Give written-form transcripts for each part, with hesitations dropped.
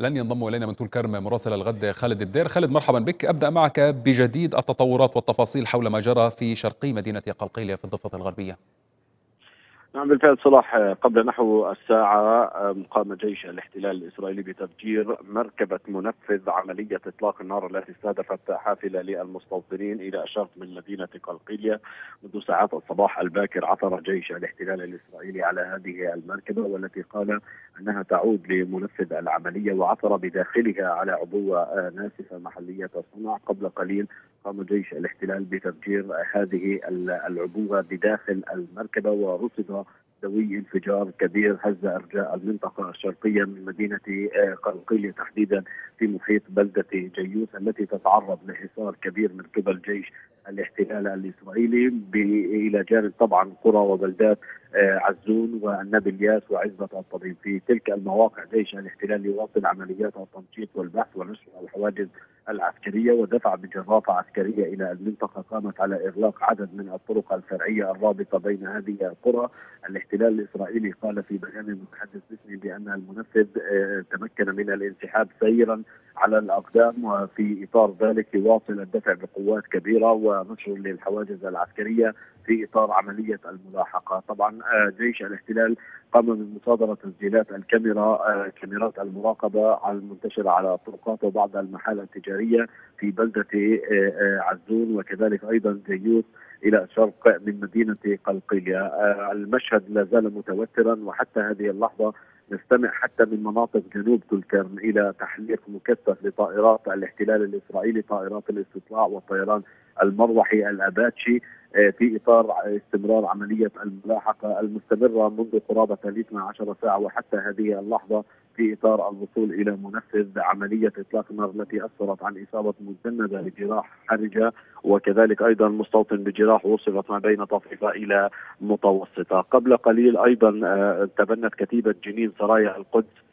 لن ينضم إلينا من طولكرم مراسل الغد خالد الدير. خالد، مرحبا بك. أبدأ معك بجديد التطورات والتفاصيل حول ما جرى في شرقي مدينة قلقيلية في الضفة الغربية. نعم بالفعل صلاح، قبل نحو الساعة قام جيش الاحتلال الإسرائيلي بتفجير مركبة منفذ عملية إطلاق النار التي استهدفت حافلة للمستوطنين إلى الشرق من مدينة قلقيلية. منذ ساعات الصباح الباكر عثر جيش الاحتلال الإسرائيلي على هذه المركبة والتي قال أنها تعود لمنفذ العملية، وعثر بداخلها على عبوة ناسفة محلية صنع. قبل قليل قام جيش الاحتلال بتفجير هذه العبوة بداخل المركبة ورصد ذوي انفجار كبير هز ارجاء المنطقه الشرقيه من مدينه قلقيلية، تحديدا في محيط بلده جيوس التي تتعرض لحصار كبير من قبل جيش الاحتلال الاسرائيلي، الى جانب طبعا قرى وبلدات عزون والنبي الياس وعزبه الطبيب. في تلك المواقع جيش الاحتلال يواصل عمليات التمشيط والبحث ونشر الحواجز العسكريه، ودفع بجرافه عسكريه الى المنطقه قامت على اغلاق عدد من الطرق الفرعيه الرابطه بين هذه القرى. الاحتلال الاسرائيلي قال في بيان متحدث رسمي بان المنفذ تمكن من الانسحاب سيرا على الاقدام، وفي اطار ذلك يواصل الدفع بقوات كبيره ونشر للحواجز العسكريه في اطار عمليه الملاحقه. طبعا جيش الاحتلال قام بمصادره تسجيلات كاميرات المراقبه المنتشره على الطرقات وبعض المحال التجاريه في بلده عزون وكذلك ايضا جيوس الى الشرق من مدينه قلقيلية. المشهد لا زال متوترا، وحتى هذه اللحظه نستمع حتى من مناطق جنوب طولكرم الى تحليق مكثف لطائرات الاحتلال الاسرائيلي، طائرات الاستطلاع والطيران المروحي الاباتشي، في اطار استمرار عمليه الملاحقه المستمره منذ قرابه 12 ساعه وحتى هذه اللحظه في اطار الوصول الى منفذ عمليه اطلاق النار التي اسفرت عن اصابه مجنده بجراح حرجه وكذلك ايضا مستوطن بجراح وصلت ما بين طفيفه الى متوسطه. قبل قليل ايضا تبنت كتيبه جنين سرايا القدس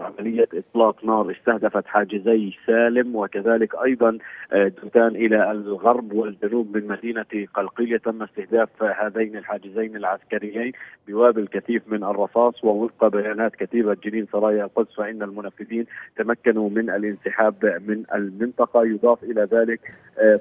عملية إطلاق نار استهدفت حاجزي سالم وكذلك أيضا دكان إلى الغرب والجنوب من مدينة قلقيلية. تم استهداف هذين الحاجزين العسكريين بوابل كثيف من الرصاص، ووفق بيانات كتيبة جنين سرايا القدس فإن المنفذين تمكنوا من الانسحاب من المنطقة. يضاف إلى ذلك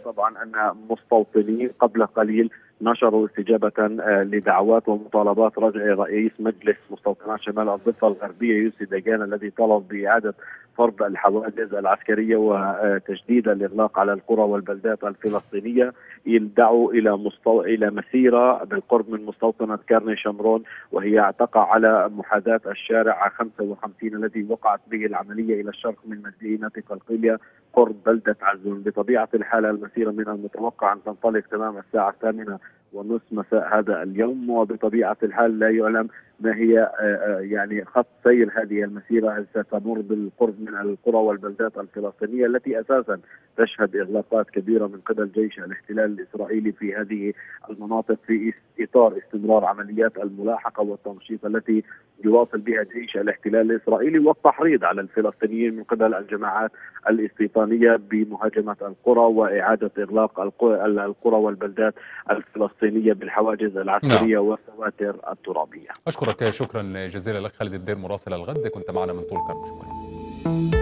طبعا أن مستوطنين قبل قليل نشروا استجابة لدعوات ومطالبات رجع رئيس مجلس مستوطنات شمال الضفة الغربية يوسي داجان الذي طلب بإعادة فرض الحواجز العسكرية وتجديد الإغلاق على القرى والبلدات الفلسطينية. يدعوا إلى مسيرة بالقرب من مستوطنة كارني شمرون وهي تقع على محاذاة الشارع 55 الذي وقعت به العملية إلى الشرق من مدينة قلقيلية قرب بلدة عزون. بطبيعة الحال المسيرة من المتوقع أن تنطلق تمام الساعة 8:30 مساء هذا اليوم، وبطبيعة الحال لا يعلم ما هي يعني خط سير هذه المسيرة. هل ستمر بالقرب من القرى والبلدات الفلسطينية التي أساسا تشهد إغلاقات كبيرة من قبل جيش الاحتلال الإسرائيلي في هذه المناطق في إطار استمرار عمليات الملاحقة والتمشيط التي يواصل بها جيش الاحتلال الإسرائيلي، والتحريض على الفلسطينيين من قبل الجماعات الاستيطانية بمهاجمة القرى وإعادة إغلاق القرى والبلدات الفلسطينية بالحواجز العسكرية والسواتر الترابية. أشكرك شكرا جزيلا لك خالد الدير مراسل الغد، كنت معنا من طولكرم. شكرا.